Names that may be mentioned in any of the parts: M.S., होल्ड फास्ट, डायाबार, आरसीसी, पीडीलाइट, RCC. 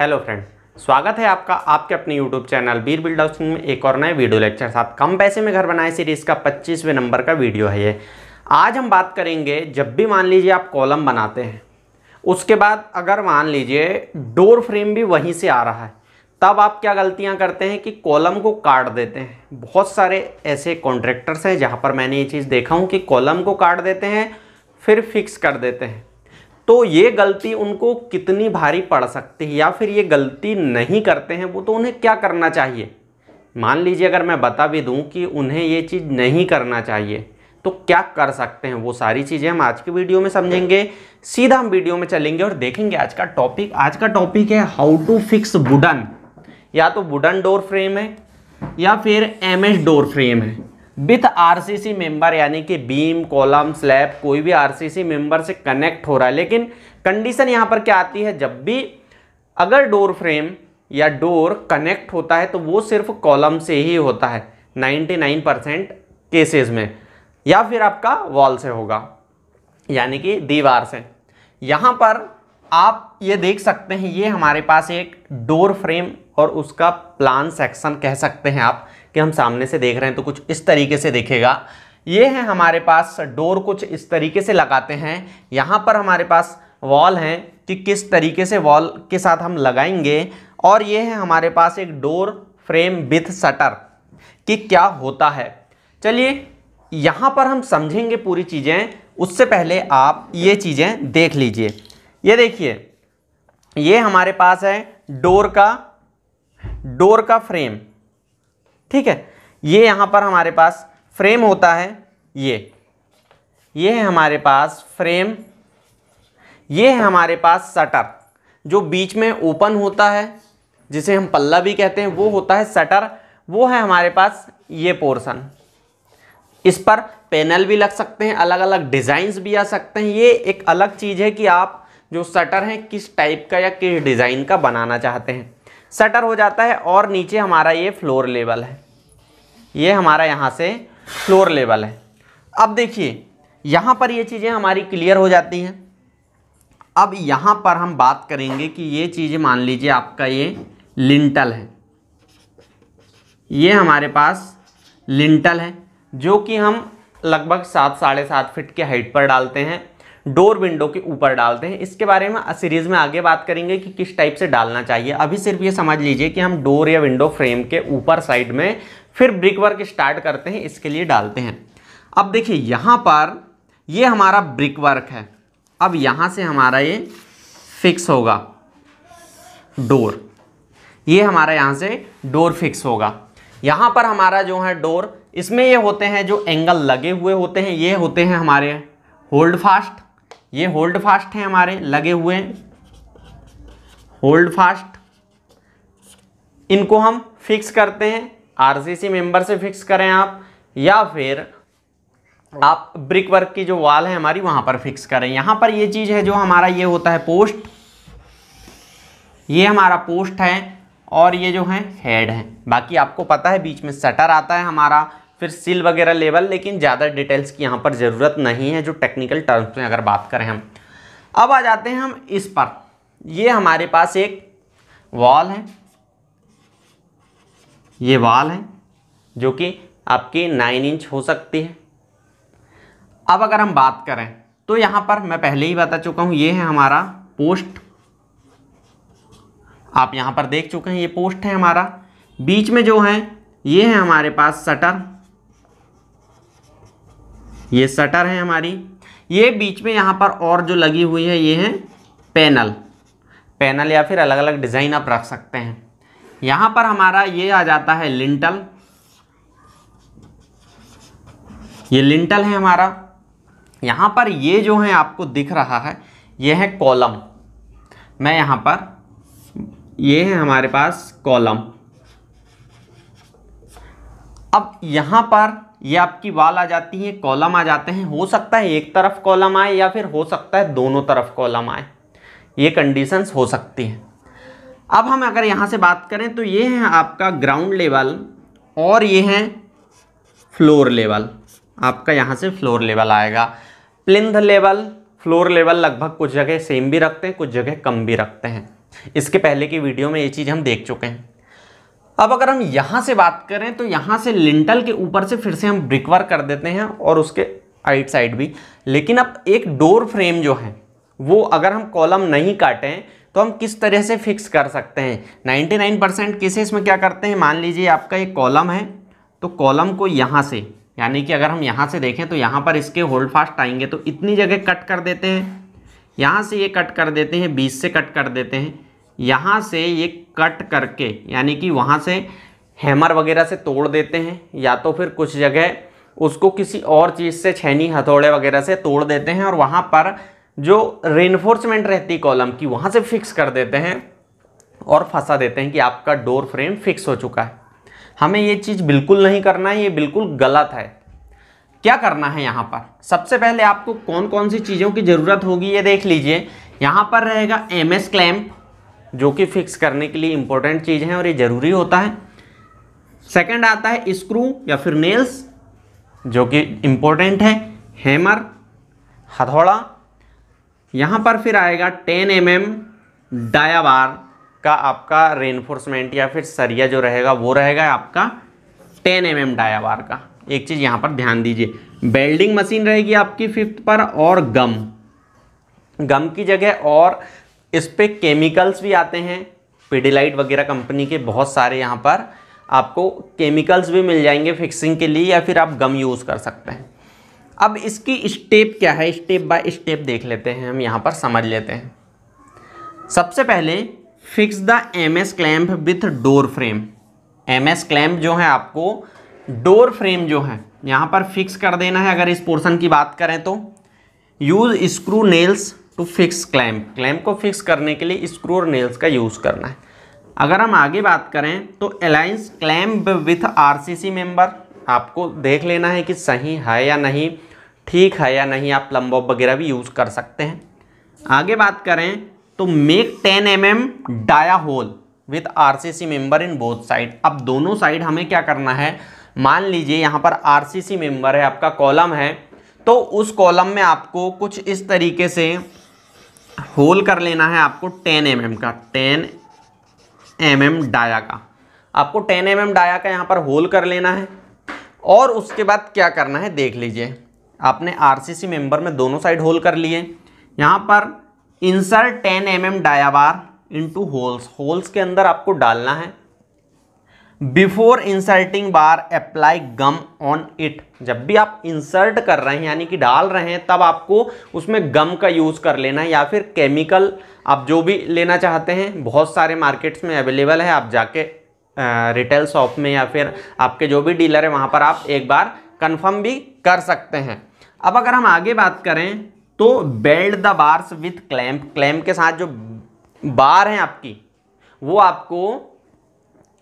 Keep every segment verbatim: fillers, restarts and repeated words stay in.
Hello friend, स्वागत है आपका आपके अपने यूट्यूब चैनल बीर बिल्ड हाउसिंग में एक और नए वीडियो लेक्चर साथ। कम पैसे में घर बनाए सीरीज़ का पच्चीसवें नंबर का वीडियो है ये। आज हम बात करेंगे, जब भी मान लीजिए आप कॉलम बनाते हैं, उसके बाद अगर मान लीजिए डोर फ्रेम भी वहीं से आ रहा है, तब आप क्या गलतियाँ करते हैं कि कॉलम को काट देते हैं। बहुत सारे ऐसे कॉन्ट्रैक्टर्स हैं जहाँ पर मैंने ये चीज़ देखा हूँ कि कॉलम को काट देते हैं फिर फिक्स कर देते हैं। तो ये गलती उनको कितनी भारी पड़ सकती है, या फिर ये गलती नहीं करते हैं वो तो उन्हें क्या करना चाहिए। मान लीजिए अगर मैं बता भी दूं कि उन्हें ये चीज़ नहीं करना चाहिए तो क्या कर सकते हैं, वो सारी चीज़ें हम आज की वीडियो में समझेंगे। सीधा हम वीडियो में चलेंगे और देखेंगे आज का टॉपिक। आज का टॉपिक है हाउ टू फिक्स वुडन, या तो वुडन डोर फ्रेम है या फिर एम एस डोर फ्रेम है विथ आरसीसी मेंबर, यानी कि बीम कॉलम स्लैब कोई भी आरसीसी मेंबर से कनेक्ट हो रहा है। लेकिन कंडीशन यहाँ पर क्या आती है, जब भी अगर डोर फ्रेम या डोर कनेक्ट होता है तो वो सिर्फ कॉलम से ही होता है निन्यानवे परसेंट केसेस में, या फिर आपका वॉल से होगा यानी कि दीवार से। यहाँ पर आप ये देख सकते हैं, ये हमारे पास एक डोर फ्रेम और उसका प्लान सेक्शन कह सकते हैं आप, कि हम सामने से देख रहे हैं तो कुछ इस तरीके से दिखेगा। ये है हमारे पास डोर, कुछ इस तरीके से लगाते हैं। यहाँ पर हमारे पास वॉल है कि किस तरीके से वॉल के साथ हम लगाएंगे, और ये है हमारे पास एक डोर फ्रेम विथ शटर कि क्या होता है। चलिए यहाँ पर हम समझेंगे पूरी चीज़ें। उससे पहले आप ये चीज़ें देख लीजिए। ये देखिए, ये हमारे पास है डोर का डोर का फ्रेम, ठीक है। ये यहाँ पर हमारे पास फ्रेम होता है, ये ये है हमारे पास फ्रेम, ये है हमारे पास शटर जो बीच में ओपन होता है, जिसे हम पल्ला भी कहते हैं, वो होता है शटर। वो है हमारे पास ये पोर्शन, इस पर पैनल भी लग सकते हैं, अलग अलग डिज़ाइंस भी आ सकते हैं। ये एक अलग चीज़ है कि आप जो शटर है किस टाइप का या किस डिज़ाइन का बनाना चाहते हैं, शटर हो जाता है। और नीचे हमारा ये फ्लोर लेवल है, ये हमारा यहाँ से फ्लोर लेवल है। अब देखिए यहाँ पर ये चीज़ें हमारी क्लियर हो जाती हैं। अब यहाँ पर हम बात करेंगे कि ये चीज़ें, मान लीजिए आपका ये लिंटल है, ये हमारे पास लिंटल है जो कि हम लगभग सात साढ़े सात फिट के हाइट पर डालते हैं, डोर विंडो के ऊपर डालते हैं। इसके बारे में सीरीज़ में आगे बात करेंगे कि किस टाइप से डालना चाहिए। अभी सिर्फ ये समझ लीजिए कि हम डोर या विंडो फ्रेम के ऊपर साइड में फिर ब्रिक वर्क स्टार्ट करते हैं, इसके लिए डालते हैं। अब देखिए यहाँ पर ये हमारा ब्रिक वर्क है। अब यहाँ से हमारा ये फिक्स होगा डोर, ये हमारा यहाँ से डोर फिक्स होगा। यहाँ पर हमारा जो है डोर, इसमें ये होते हैं जो एंगल लगे हुए होते हैं, ये होते हैं हमारे होल्ड फास्ट, ये होल्ड फास्ट हैं हमारे लगे हुए, होल्ड फास्ट। इनको हम फिक्स करते हैं, आरसीसी मेंबर से फिक्स करें आप, या फिर आप ब्रिक वर्क की जो वॉल है हमारी वहां पर फिक्स करें। यहां पर ये चीज़ है जो हमारा ये होता है पोस्ट, ये हमारा पोस्ट है, और ये जो है हेड है। बाकी आपको पता है बीच में शटर आता है हमारा, फिर सील वगैरह लेवल, लेकिन ज़्यादा डिटेल्स की यहाँ पर ज़रूरत नहीं है जो टेक्निकल टर्म्स में अगर बात करें हम। अब आ जाते हैं हम इस पर, ये हमारे पास एक वॉल है, ये वॉल है जो कि आपकी नाइन इंच हो सकती है। अब अगर हम बात करें तो यहाँ पर मैं पहले ही बता चुका हूँ, ये है हमारा पोस्ट, आप यहाँ पर देख चुके हैं ये पोस्ट है हमारा। बीच में जो है ये है हमारे पास शटर, ये शटर है हमारी। ये बीच में यहाँ पर और जो लगी हुई है ये है पैनल, पैनल या फिर अलग अलग डिज़ाइन आप रख सकते हैं। यहाँ पर हमारा ये आ जाता है लिंटल, ये लिंटल है हमारा। यहाँ पर ये जो है आपको दिख रहा है ये है कॉलम, मैं यहाँ पर, ये है हमारे पास कॉलम। अब यहाँ पर ये आपकी वॉल आ जाती है, कॉलम आ जाते हैं। हो सकता है एक तरफ कॉलम आए या फिर हो सकता है दोनों तरफ कॉलम आए, ये कंडीशंस हो सकती हैं। अब हम अगर यहाँ से बात करें तो ये है आपका ग्राउंड लेवल और ये है फ्लोर लेवल, आपका यहाँ से फ्लोर लेवल आएगा। प्लिंथ लेवल, फ्लोर लेवल लगभग कुछ जगह सेम भी रखते हैं, कुछ जगह कम भी रखते हैं। इसके पहले की वीडियो में ये चीज़ हम देख चुके हैं। अब अगर हम यहाँ से बात करें तो यहाँ से लिंटल के ऊपर से फिर से हम ब्रिक वर्क कर देते हैं और उसके आइट साइड भी, लेकिन अब एक डोर फ्रेम जो है वो अगर हम कॉलम नहीं काटें तो हम किस तरह से फिक्स कर सकते हैं। निन्यानवे परसेंट केसेस में क्या करते हैं, मान लीजिए आपका एक कॉलम है तो कॉलम को यहाँ से, यानी कि अगर हम यहाँ से देखें तो यहाँ पर इसके होल्ड फास्ट आएंगे तो इतनी जगह कट कर देते हैं। यहाँ से ये कट कर देते हैं, बीस से कट कर देते हैं, यहाँ से ये कट करके यानी कि वहाँ से हैमर वगैरह से तोड़ देते हैं, या तो फिर कुछ जगह उसको किसी और चीज़ से, छेनी हथौड़े वगैरह से तोड़ देते हैं और वहाँ पर जो रेनफोर्समेंट रहती है कॉलम की वहाँ से फिक्स कर देते हैं और फंसा देते हैं कि आपका डोर फ्रेम फिक्स हो चुका है। हमें ये चीज़ बिल्कुल नहीं करना है, ये बिल्कुल गलत है। क्या करना है यहाँ पर, सबसे पहले आपको कौन कौन सी चीज़ों की ज़रूरत होगी ये देख लीजिए। यहाँ पर रहेगा एम एस क्लैम्प जो कि फिक्स करने के लिए इम्पोर्टेंट चीज़ है और ये ज़रूरी होता है। सेकंड आता है स्क्रू या फिर नेल्स जो कि इम्पोर्टेंट है, हैमर हथौड़ा। यहाँ पर फिर आएगा दस एम एम डायाबार का आपका रेनफोर्समेंट या फिर सरिया जो रहेगा वो रहेगा आपका दस एम एम डायाबार का। एक चीज़ यहाँ पर ध्यान दीजिए, बेल्डिंग मशीन रहेगी आपकी फिफ्थ पर और गम, गम की जगह, और इस पे केमिकल्स भी आते हैं, पीडीलाइट वगैरह कंपनी के बहुत सारे यहाँ पर आपको केमिकल्स भी मिल जाएंगे फिक्सिंग के लिए, या फिर आप गम यूज़ कर सकते हैं। अब इसकी स्टेप क्या है, स्टेप बाय स्टेप देख लेते हैं, हम यहाँ पर समझ लेते हैं। सबसे पहले fix the M S clamp with door frame. M S clamp जो है आपको डोर फ्रेम जो है यहाँ पर फिक्स कर देना है। अगर इस पोर्शन की बात करें तो use screw nails to fix clamp, clamp को फिक्स करने के लिए स्क्रू और नेल्स का यूज़ करना है। अगर हम आगे बात करें तो aligns clamp with R C C member, आपको देख लेना है कि सही है या नहीं, ठीक है या नहीं, आप प्लम्बो वगैरह भी यूज़ कर सकते हैं। आगे बात करें तो मेक दस M M dia hole with R C C member in both side. अब दोनों साइड हमें क्या करना है, मान लीजिए यहाँ पर आर सी सी मेंबर है, आपका कॉलम है, तो उस कॉलम में आपको कुछ इस तरीके से होल कर लेना है आपको दस एम एम का, दस एम एम डाया का, आपको दस एम एम डाया का यहाँ पर होल कर लेना है। और उसके बाद क्या करना है देख लीजिए, आपने आर सी सी मेंबर में दोनों साइड होल कर लिए, यहाँ पर इंसर्ट दस M M dia bar into holes, holes के अंदर आपको डालना है। Before inserting bar apply gum on it, जब भी आप इंसर्ट कर रहे हैं यानी कि डाल रहे हैं तब आपको उसमें गम का यूज़ कर लेना है, या फिर केमिकल आप जो भी लेना चाहते हैं बहुत सारे मार्केट्स में अवेलेबल है, आप जाके रिटेल शॉप में या फिर आपके जो भी डीलर है वहाँ पर आप एक बार कंफर्म भी कर सकते हैं। अब अगर हम आगे बात करें तो belt the bars with clamp, clamp के साथ जो बार हैं आपकी वो आपको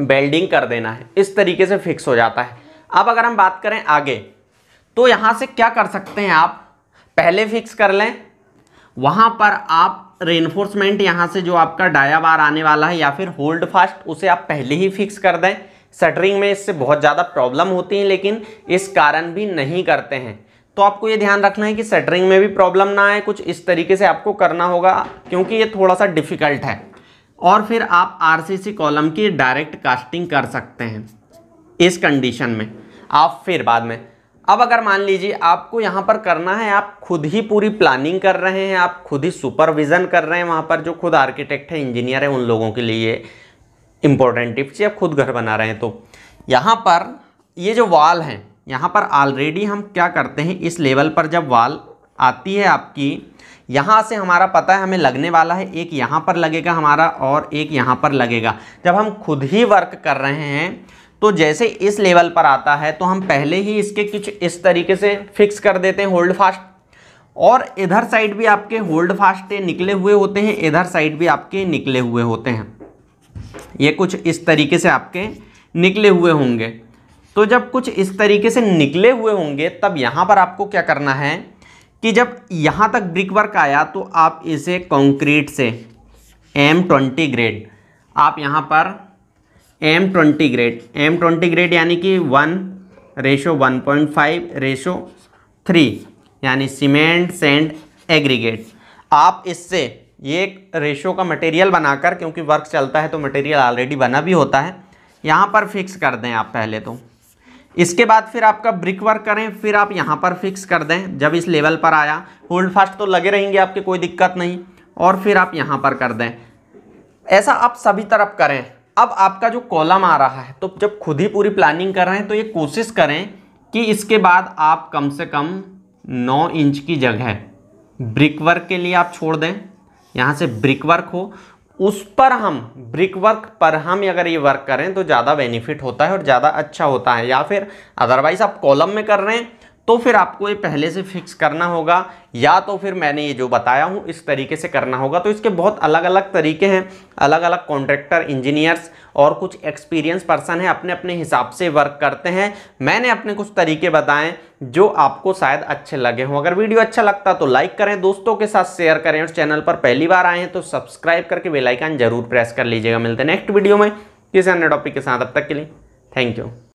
बेल्डिंग कर देना है, इस तरीके से फिक्स हो जाता है। अब अगर हम बात करें आगे तो यहाँ से क्या कर सकते हैं, आप पहले फिक्स कर लें, वहाँ पर आप रेनफोर्समेंट यहाँ से जो आपका डाया बार आने वाला है या फिर होल्ड फास्ट उसे आप पहले ही फिक्स कर दें। शटरिंग में इससे बहुत ज़्यादा प्रॉब्लम होती है लेकिन इस कारण भी नहीं करते हैं, तो आपको ये ध्यान रखना है कि शटरिंग में भी प्रॉब्लम ना आए, कुछ इस तरीके से आपको करना होगा क्योंकि ये थोड़ा सा डिफ़िकल्ट है। और फिर आप आर सी सी कॉलम की डायरेक्ट कास्टिंग कर सकते हैं इस कंडीशन में आप फिर बाद में। अब अगर मान लीजिए आपको यहाँ पर करना है, आप खुद ही पूरी प्लानिंग कर रहे हैं, आप खुद ही सुपरविज़न कर रहे हैं, वहाँ पर जो खुद आर्किटेक्ट है, इंजीनियर है, उन लोगों के लिए इम्पोर्टेंट टिप्स, आप खुद घर बना रहे हैं तो यहाँ पर ये जो वाल हैं यहाँ पर ऑलरेडी हम क्या करते हैं, इस लेवल पर जब वाल आती है आपकी यहाँ से हमारा पता है हमें लगने वाला है, एक यहाँ पर लगेगा हमारा और एक यहाँ पर लगेगा। जब हम खुद ही वर्क कर रहे हैं तो जैसे इस लेवल पर आता है तो हम पहले ही इसके कुछ इस तरीके से फिक्स कर देते हैं होल्ड फास्ट, और इधर साइड भी आपके होल्ड फास्ट निकले हुए होते हैं, इधर साइड भी आपके निकले हुए होते हैं, ये कुछ इस तरीके से आपके निकले हुए होंगे। तो जब कुछ इस तरीके से निकले हुए होंगे तब यहाँ पर आपको क्या करना है कि जब यहाँ तक ब्रिक वर्क आया तो आप इसे कंक्रीट से एम ट्वेंटी ग्रेड, आप यहाँ पर M twenty grade, M twenty grade यानी कि one ratio one point five ratio three यानी सीमेंट सैंड एग्रीगेट, आप इससे ये एक रेशो का मटेरियल बनाकर, क्योंकि वर्क चलता है तो मटेरियल ऑलरेडी बना भी होता है, यहाँ पर फिक्स कर दें आप पहले तो। इसके बाद फिर आपका ब्रिक वर्क करें, फिर आप यहाँ पर फिक्स कर दें। जब इस लेवल पर आया, होल्ड फास्ट तो लगे रहेंगे आपके, कोई दिक्कत नहीं, और फिर आप यहाँ पर कर दें। ऐसा आप सभी तरफ करें। अब आपका जो कॉलम आ रहा है, तो जब खुद ही पूरी प्लानिंग कर रहे हैं तो ये कोशिश करें कि इसके बाद आप कम से कम नौ इंच की जगह ब्रिक वर्क के लिए आप छोड़ दें। यहाँ से ब्रिक वर्क हो, उस पर हम ब्रिक वर्क पर हम अगर ये वर्क करें तो ज़्यादा बेनिफिट होता है और ज़्यादा अच्छा होता है। या फिर अदरवाइज़ आप कॉलम में कर रहे हैं तो फिर आपको ये पहले से फिक्स करना होगा, या तो फिर मैंने ये जो बताया हूँ इस तरीके से करना होगा। तो इसके बहुत अलग अलग तरीके हैं, अलग अलग कॉन्ट्रैक्टर, इंजीनियर्स और कुछ एक्सपीरियंस पर्सन हैं, अपने अपने हिसाब से वर्क करते हैं। मैंने अपने कुछ तरीके बताएं जो आपको शायद अच्छे लगे हों। अगर वीडियो अच्छा लगता तो लाइक करें, दोस्तों के साथ शेयर करें, और चैनल पर पहली बार आए हैं तो सब्सक्राइब करके बेल आइकन जरूर प्रेस कर लीजिएगा। मिलते हैं नेक्स्ट वीडियो में किसी अन्य टॉपिक के साथ। अब तक के लिए थैंक यू।